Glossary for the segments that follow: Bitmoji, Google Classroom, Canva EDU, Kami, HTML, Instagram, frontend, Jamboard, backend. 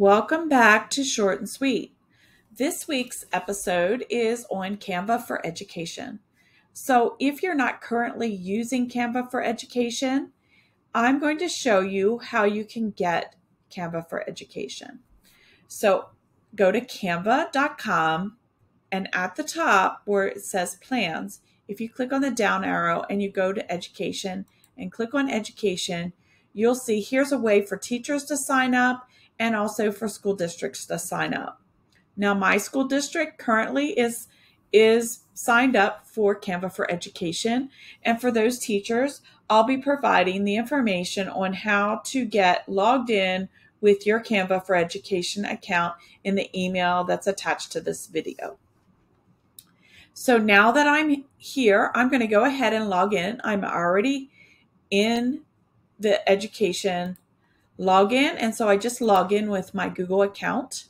Welcome back to Short and Sweet. This week's episode is on Canva for Education. So if you're not currently using Canva for Education, I'm going to show you how you can get Canva for Education. So go to canva.com, and at the top where it says plans, if you click on the down arrow and you go to education and click on education, you'll see here's a way for teachers to sign up and also for school districts to sign up. Now my school district currently is signed up for Canva for Education, and for those teachers, I'll be providing the information on how to get logged in with your Canva for Education account in the email that's attached to this video. So now that I'm here, I'm going to go ahead and log in. I'm already in the education login, and so I just log in with my Google account.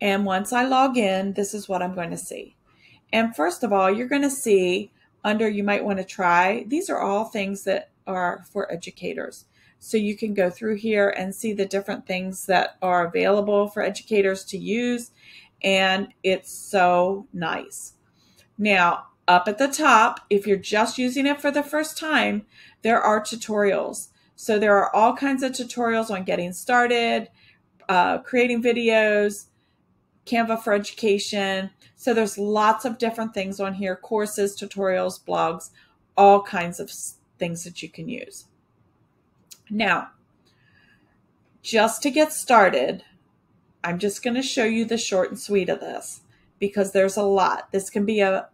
And once I log in, this is what I'm going to see. And first of all, you're going to see under you might want to try, these are all things that are for educators. So you can go through here and see the different things that are available for educators to use. And it's so nice. Now, up at the top, if you're just using it for the first time, there are tutorials. So there are all kinds of tutorials on getting started, creating videos, Canva for Education. So there's lots of different things on here, courses, tutorials, blogs, all kinds of things that you can use. Now, just to get started, I'm just going to show you the short and sweet of this because there's a lot. This can be a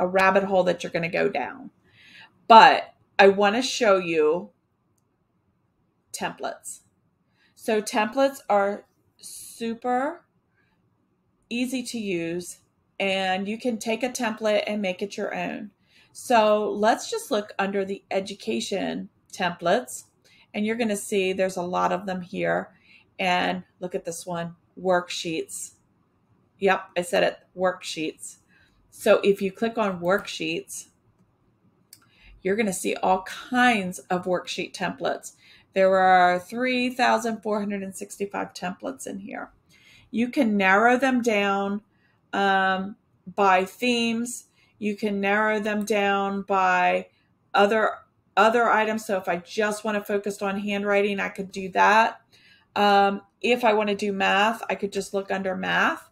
rabbit hole that you're going to go down. But I want to show you templates. So templates are super easy to use, and you can take a template and make it your own. So let's just look under the education templates, and you're going to see there's a lot of them here. And look at this one, worksheets. Yep, I said it, worksheets. So if you click on worksheets, you're going to see all kinds of worksheet templates. There are 3,465 templates in here. You can narrow them down by themes. You can narrow them down by other items. So if I just want to focus on handwriting, I could do that. If I want to do math, I could just look under math.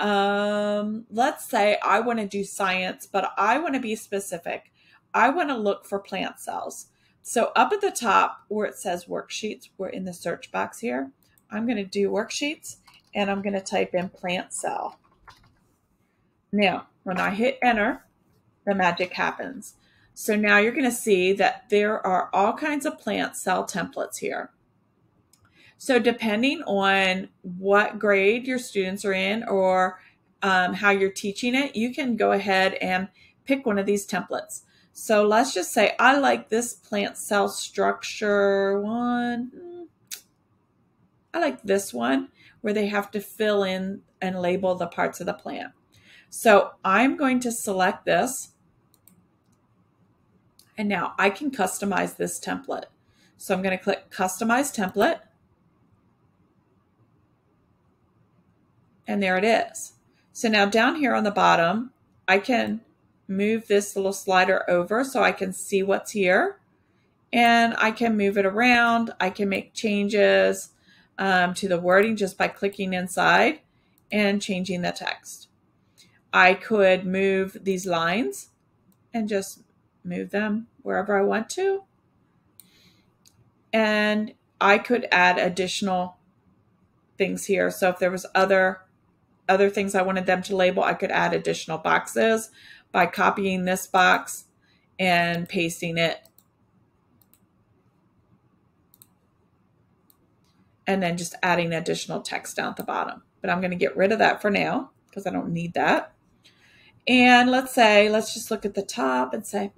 Let's say I want to do science, but I want to be specific. I want to look for plant cells. So up at the top where it says worksheets, we're in the search box here. I'm going to do worksheets, and I'm going to type in plant cell. Now, when I hit enter, the magic happens. So now you're going to see that there are all kinds of plant cell templates here. So depending on what grade your students are in or how you're teaching it, you can go ahead and pick one of these templates. So let's just say I like this plant cell structure one. I like this one where they have to fill in and label the parts of the plant. So I'm going to select this. And now I can customize this template. So I'm going to click Customize Template. And there it is. So now down here on the bottom, I can move this little slider over so I can see what's here. And I can move it around. I can make changes to the wording just by clicking inside and changing the text. I could move these lines and just move them wherever I want to. And I could add additional things here. So if there was other things I wanted them to label, I could add additional boxes by copying this box and pasting it. And then just adding additional text down at the bottom. But I'm going to get rid of that for now because I don't need that. And let's just look at the top and say,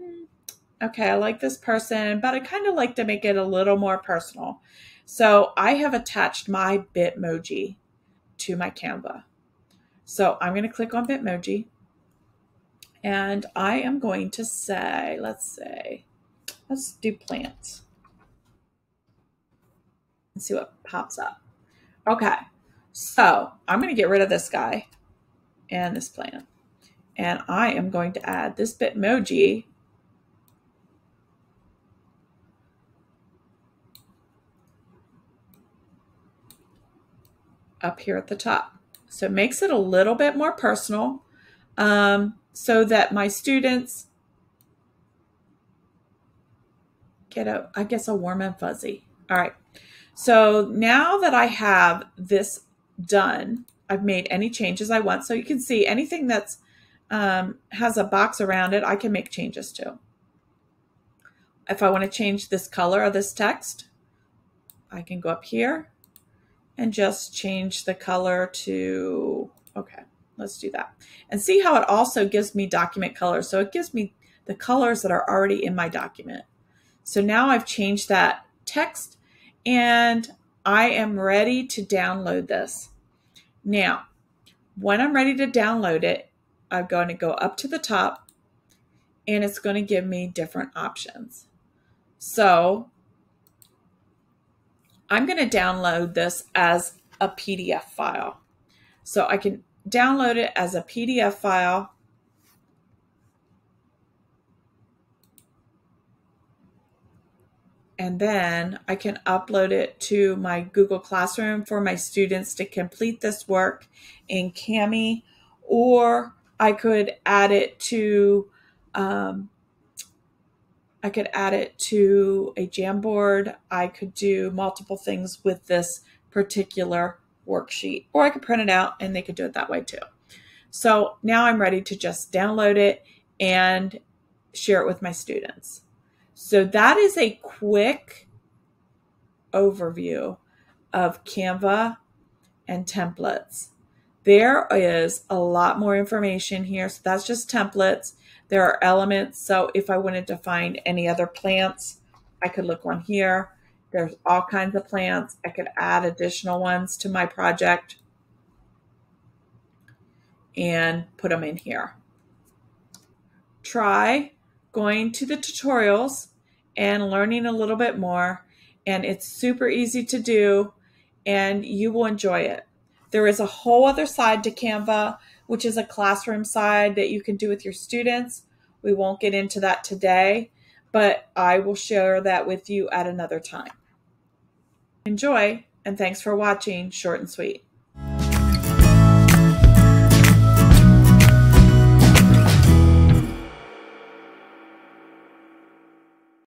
okay, I like this person, but I kind of like to make it a little more personal. So I have attached my Bitmoji to my Canva. So I'm going to click on Bitmoji, and I am going to say, let's do plants and see what pops up. Okay, so I'm going to get rid of this guy and this plan. And I am going to add this Bitmoji up here at the top. So it makes it a little bit more personal so that my students get a, I guess, a warm and fuzzy. All right. So now that I have this done, I've made any changes I want. So you can see anything that's has a box around it, I can make changes to. If I want to change this color of this text, I can go up here and just change the color to, okay, let's do that. And see how it also gives me document colors. So it gives me the colors that are already in my document. So now I've changed that text and I am ready to download this. Now, when I'm ready to download it, I'm going to go up to the top and it's going to give me different options. So I'm going to download this as a PDF file. So I can download it as a PDF file. And then I can upload it to my Google Classroom for my students to complete this work in Kami, or I could add it to a Jamboard. I could do multiple things with this particular worksheet, or I could print it out and they could do it that way too. So now I'm ready to just download it and share it with my students. So that is a quick overview of Canva and templates. There is a lot more information here. So that's just templates. There are elements. So if I wanted to find any other plants, I could look on here. There's all kinds of plants. I could add additional ones to my project and put them in here. Try going to the tutorials and learning a little bit more. And it's super easy to do and you will enjoy it. There is a whole other side to Canva, which is a classroom side that you can do with your students. We won't get into that today, but I will share that with you at another time. Enjoy, and thanks for watching Short and Sweet.